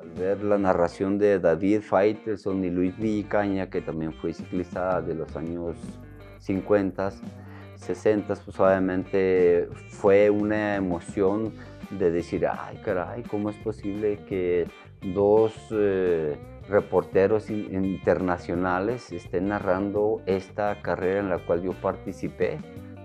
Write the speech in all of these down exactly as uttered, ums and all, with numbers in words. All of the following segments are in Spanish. Al ver la narración de David Faitelson y Luis Villicaña, que también fue ciclista de los años cincuenta, sesenta, pues obviamente fue una emoción de decir, ay caray, ¿cómo es posible que dos eh, reporteros internacionales estén narrando esta carrera en la cual yo participé?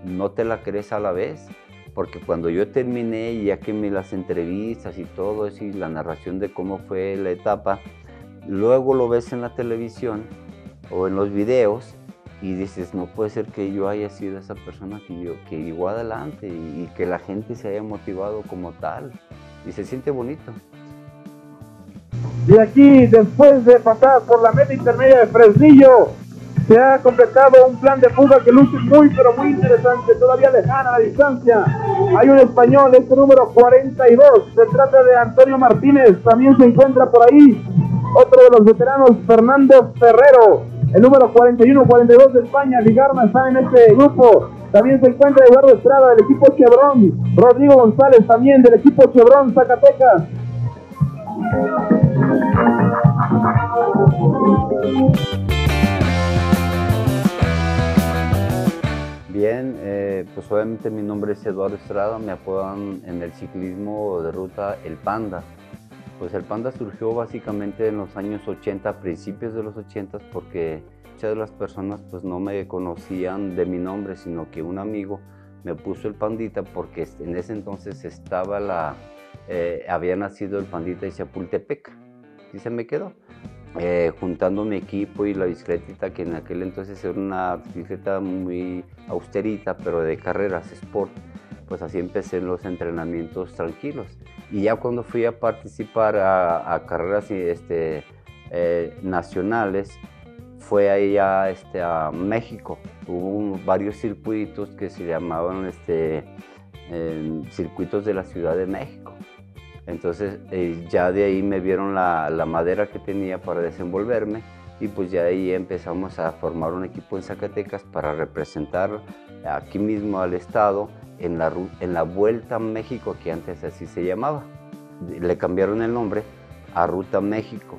No te la crees a la vez. Porque cuando yo terminé, ya que me las entrevistas y todo eso, y la narración de cómo fue la etapa, luego lo ves en la televisión o en los videos y dices, no puede ser que yo haya sido esa persona que yo, que llegó adelante y, y que la gente se haya motivado como tal. Y se siente bonito. Y aquí, después de pasar por la meta intermedia de Fresnillo, se ha completado un plan de fuga que luce muy, pero muy interesante, todavía lejana a la distancia. Hay un español, este número cuarenta y dos, se trata de Antonio Martínez, también se encuentra por ahí otro de los veteranos, Fernando Ferrero, el número cuarenta y uno, cuarenta y dos de España, Ligarma está en este grupo. También se encuentra Eduardo Estrada del equipo Chevron, Rodrigo González también del equipo Chevron, Zacatecas. Bien, eh, pues obviamente mi nombre es Eduardo Estrada, me apodan en el ciclismo de ruta El Panda. Pues El Panda surgió básicamente en los años ochenta, principios de los ochenta, porque muchas de las personas pues no me conocían de mi nombre, sino que un amigo me puso El Pandita porque en ese entonces estaba la, eh, había nacido El Pandita de Chapultepec y se me quedó. Eh, juntando mi equipo y la bicicleta, que en aquel entonces era una bicicleta muy austerita, pero de carreras, sport, pues así empecé los entrenamientos tranquilos. Y ya cuando fui a participar a, a carreras este, eh, nacionales, fue ahí a, este, a México. Hubo un, varios circuitos que se llamaban este, eh, circuitos de la Ciudad de México. Entonces eh, ya de ahí me vieron la, la madera que tenía para desenvolverme y pues ya de ahí empezamos a formar un equipo en Zacatecas para representar aquí mismo al estado en la, en la Vuelta México, que antes así se llamaba. Le cambiaron el nombre a Ruta México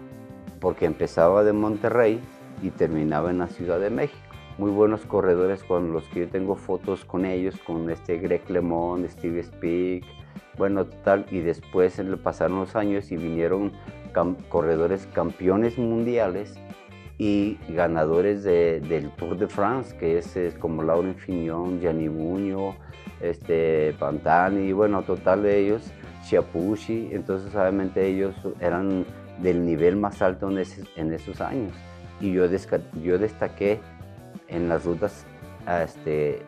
porque empezaba de Monterrey y terminaba en la Ciudad de México. Muy buenos corredores con los que yo tengo fotos con ellos, con este Greg LeMond, Steve Speek. Bueno, total, y después pasaron los años y vinieron cam corredores campeones mundiales y ganadores de, del Tour de France, que es, es como Lauren Fignon, Gianni Buño, este, Pantani, bueno, total de ellos, Chiapushi. Entonces, obviamente, ellos eran del nivel más alto en, ese, en esos años. Y yo, yo destaqué en las rutas este,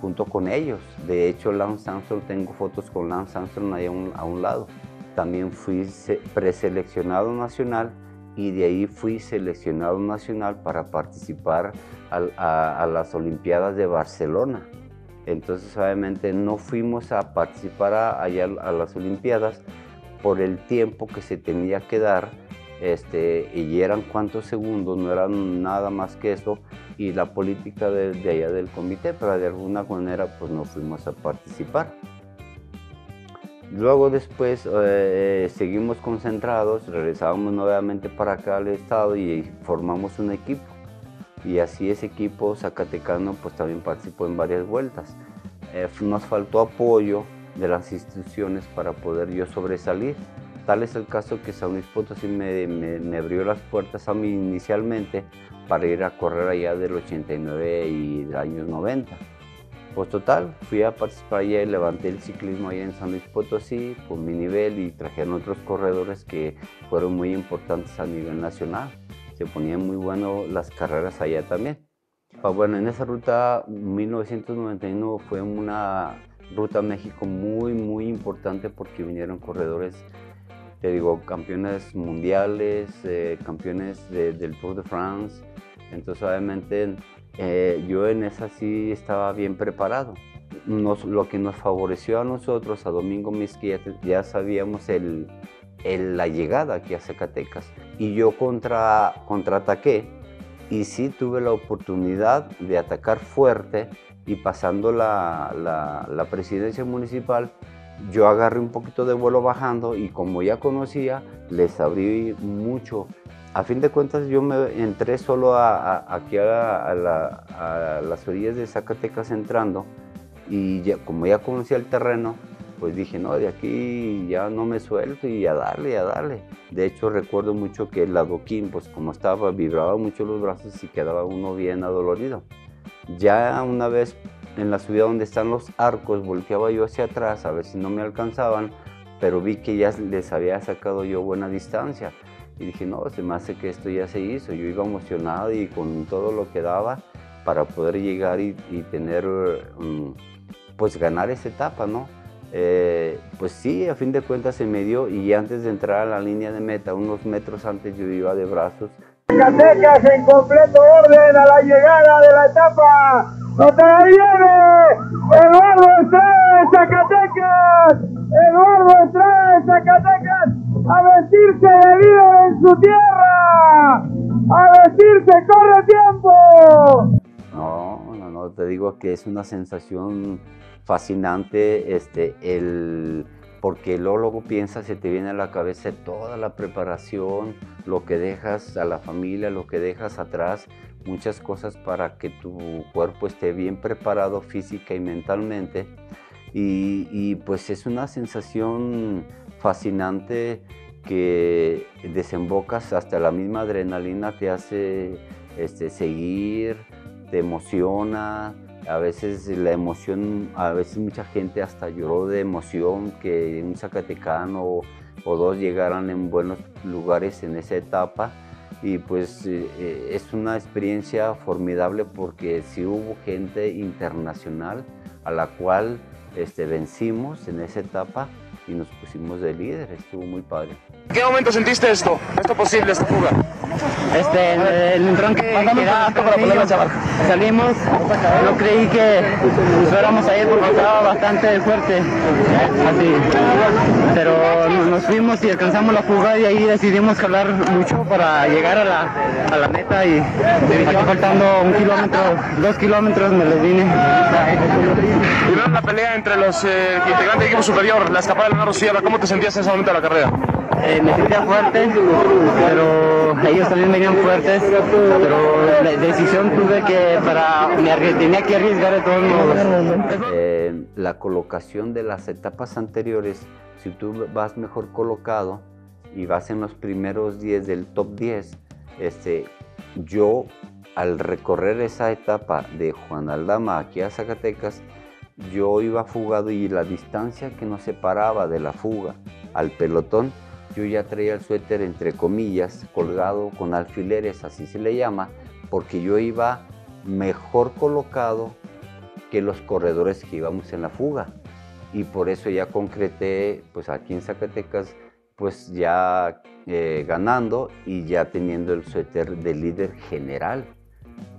junto con ellos. De hecho, Lance Armstrong, tengo fotos con Lance Armstrong ahí a un, a un lado. También fui preseleccionado nacional y de ahí fui seleccionado nacional para participar al, a, a las Olimpiadas de Barcelona. Entonces, obviamente, no fuimos a participar a, allá a las Olimpiadas por el tiempo que se tenía que dar, este, y eran cuántos segundos, no eran nada más que eso, y la política de, de allá del comité, pero de alguna manera pues no fuimos a participar. Luego después eh, seguimos concentrados, regresábamos nuevamente para acá al estado y formamos un equipo. Y así ese equipo zacatecano pues también participó en varias vueltas. Eh, nos faltó apoyo de las instituciones para poder yo sobresalir. Tal es el caso que San Luis Potosí me, me, me abrió las puertas a mí inicialmente para ir a correr allá del ochenta y nueve y del año noventa. Pues total, fui a participar allá y levanté el ciclismo allá en San Luis Potosí con mi nivel y trajeron otros corredores que fueron muy importantes a nivel nacional. Se ponían muy bueno las carreras allá también. Pues bueno, en esa ruta mil novecientos noventa y uno fue una ruta a México muy, muy importante porque vinieron corredores, te digo, campeones mundiales, eh, campeones de, del Tour de France. Entonces, obviamente, eh, yo en esa sí estaba bien preparado. Nos, lo que nos favoreció a nosotros, a Domingo Mezquietes, ya sabíamos el, el, la llegada aquí a Zacatecas. Y yo contra, contraataqué y sí tuve la oportunidad de atacar fuerte y pasando la, la, la presidencia municipal, yo agarré un poquito de vuelo bajando y como ya conocía, les abrí mucho. A fin de cuentas, yo me entré solo a, a, aquí a, la, a, la, a las orillas de Zacatecas entrando y ya, como ya conocía el terreno, pues dije, no, de aquí ya no me suelto y a darle, a darle. De hecho, recuerdo mucho que el adoquín, pues como estaba, vibraba mucho los brazos y quedaba uno bien adolorido. Ya una vez en la subida donde están los arcos, volteaba yo hacia atrás a ver si no me alcanzaban, pero vi que ya les había sacado yo buena distancia. Y dije, no, se me hace que esto ya se hizo. Yo iba emocionado y con todo lo que daba para poder llegar y, y tener, pues ganar esa etapa, ¿no? Eh, pues sí, a fin de cuentas se me dio y antes de entrar a la línea de meta, unos metros antes yo iba de brazos. Zacatecas en completo orden a la llegada de la etapa. ¡Hasta ahí viene! ¡Eduardo Estrada de Zacatecas! ¡Eduardo Estrada de Zacatecas! ¡A vestirse de líder en su tierra! ¡A vestirse! ¡Corre tiempo! No, no, no, te digo que es una sensación fascinante, este, el, porque luego, luego piensas, se te viene a la cabeza toda la preparación, lo que dejas a la familia, lo que dejas atrás, muchas cosas para que tu cuerpo esté bien preparado física y mentalmente. Y, y pues es una sensación fascinante que desembocas hasta la misma adrenalina, te hace este, seguir, te emociona. A veces la emoción, a veces mucha gente hasta lloró de emoción que un zacatecano o, o dos llegaran en buenos lugares en esa etapa. Y pues eh, es una experiencia formidable porque sí hubo gente internacional a la cual este, vencimos en esa etapa y nos pusimos de líder, estuvo muy padre. ¿En qué momento sentiste esto, esto posible, esta fuga? Este, el, el entrón que quedaba para poderlo chavar. Salimos, no creí que nos fuéramos a ir porque estaba bastante fuerte, así. Pero nos fuimos y alcanzamos la fuga y ahí decidimos jalar mucho para llegar a la, a la meta y aquí faltando un kilómetro, dos kilómetros me les vine. Y vieron la pelea entre los eh, integrantes del equipo superior, la escapada de la Sierra, ¿cómo te sentías en ese momento de la carrera? Eh, me sentía fuerte, pero ellos también venían fuertes, pero la decisión tuve que para, me tenía que arriesgar de todos modos. Eh, la colocación de las etapas anteriores, si tú vas mejor colocado y vas en los primeros diez del top diez, este, yo al recorrer esa etapa de Juan Aldama aquí a Zacatecas, yo iba fugado y la distancia que nos separaba de la fuga al pelotón, yo ya traía el suéter, entre comillas, colgado con alfileres, así se le llama, porque yo iba mejor colocado que los corredores que íbamos en la fuga. Y por eso ya concreté, pues aquí en Zacatecas, pues ya eh, ganando y ya teniendo el suéter de líder general.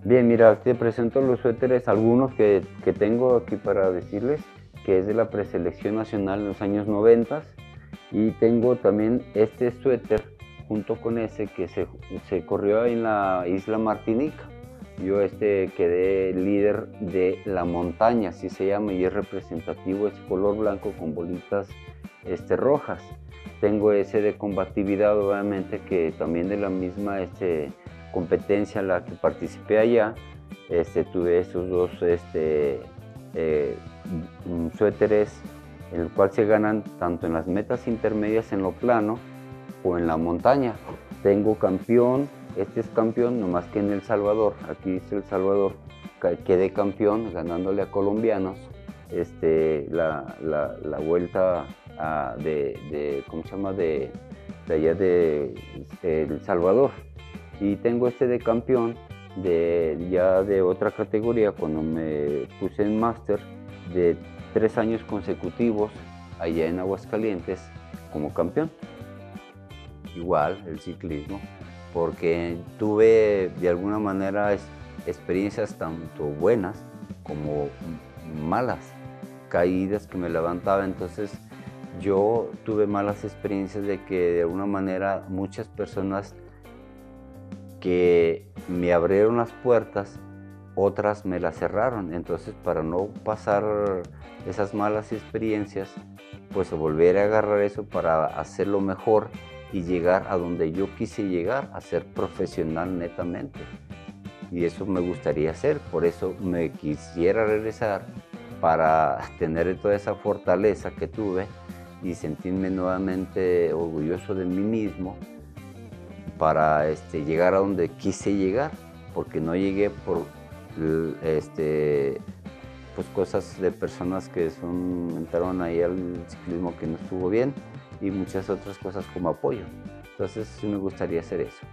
Bien, mira, te presento los suéteres, algunos que, que tengo aquí para decirles, que es de la preselección nacional de los años noventa. Y tengo también este suéter junto con ese que se, se corrió en la isla Martinica. Yo este quedé líder de la montaña, así se llama, y es representativo, es color blanco con bolitas este, rojas. Tengo ese de combatividad, obviamente, que también de la misma este, competencia en la que participé allá. Este, tuve esos dos este, eh, suéteres, en el cual se ganan tanto en las metas intermedias en lo plano o en la montaña. Tengo campeón, este es campeón, nomás que en El Salvador, aquí dice El Salvador, quedé campeón ganándole a colombianos este, la, la, la vuelta a, de, de, ¿cómo se llama?, de, de allá de, de El Salvador. Y tengo este de campeón, de, ya de otra categoría, cuando me puse en máster, de tres años consecutivos allá en Aguascalientes como campeón. Igual el ciclismo, porque tuve de alguna manera es, experiencias tanto buenas como malas, caídas que me levantaba. Entonces yo tuve malas experiencias de que de alguna manera muchas personas que me abrieron las puertas otras me las cerraron. Entonces, para no pasar esas malas experiencias, pues volver a agarrar eso para hacerlo mejor y llegar a donde yo quise llegar, a ser profesional netamente. Y eso me gustaría hacer, por eso me quisiera regresar, para tener toda esa fortaleza que tuve y sentirme nuevamente orgulloso de mí mismo para este, llegar a donde quise llegar, porque no llegué por este, pues cosas de personas que son, entraron ahí al ciclismo que no estuvo bien y muchas otras cosas como apoyo. Entonces sí me gustaría hacer eso.